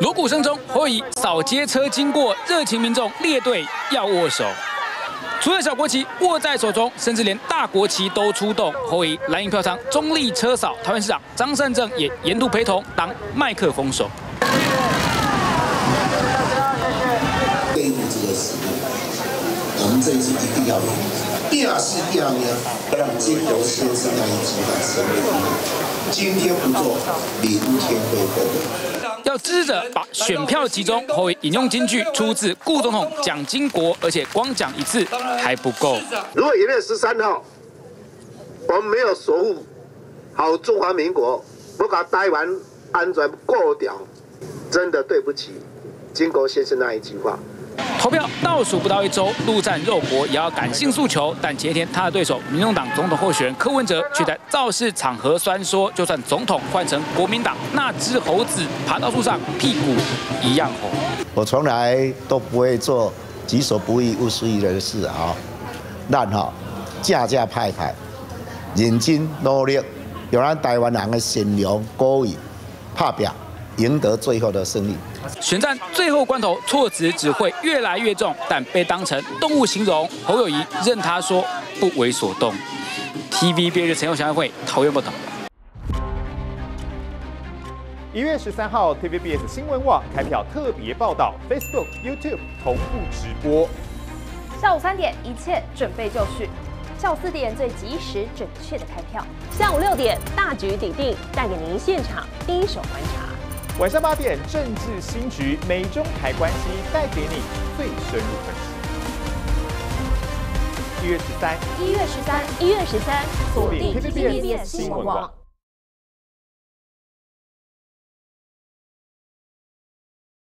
锣鼓声中，侯友宜扫街车经过，热情民众列队要握手。除了小国旗握在手中，甚至连大国旗都出动。侯友宜蓝营票仓中立车扫，桃园市长张善政也沿路陪同当麦克风手。 我们这一次一定要赢，第二名要让金融市生态集团成为第一。今天不做，明天会后悔。要支持者把选票集中，后引用金句出自顾总统蒋经国，而且光讲一次还不够。如果1月13号，我们没有守护好中华民国，不把台湾安全过掉，真的对不起经国先生那一句话。 投票倒数不到1周，陆战肉搏也要感性诉求。但前一天他的对手民众党总统候选人柯文哲却在造势场合酸说，就算总统换成国民党，那只猴子爬到树上屁股一样红。我从来都不会做己所不欲，勿施于人的事啊！咱哈架架派派，认真努力，用咱台湾人的善良、高义、打拼，赢得最后的胜利。 选战最后关头，措辞只会越来越重，但被当成动物形容，侯友宜任他说不为所动。TVBS 陈佑祥会桃园报道。1月13号 ，TVBS 新闻网开票特别报道 ，Facebook、YouTube 同步直播。下午3点，一切准备就绪；下午4点，最及时准确的开票；下午6点，大局鼎定，带给您现场第一手观察。 晚上8点，政治新局美中台关系带给你最深入分析。1月13，锁定 TVBS 新闻网。